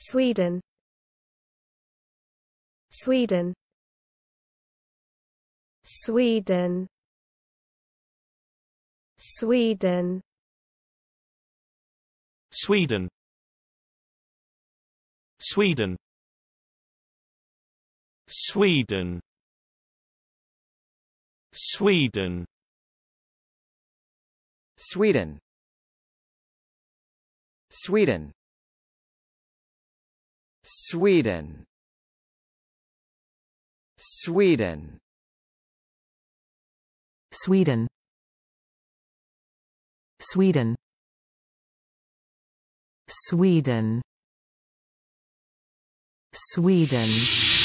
Sweden, Sweden, Sweden, Sweden, Sweden, Sweden, Sweden, Sweden, Sweden, Sweden, Sweden, Sweden, Sweden, Sweden, Sweden, Sweden.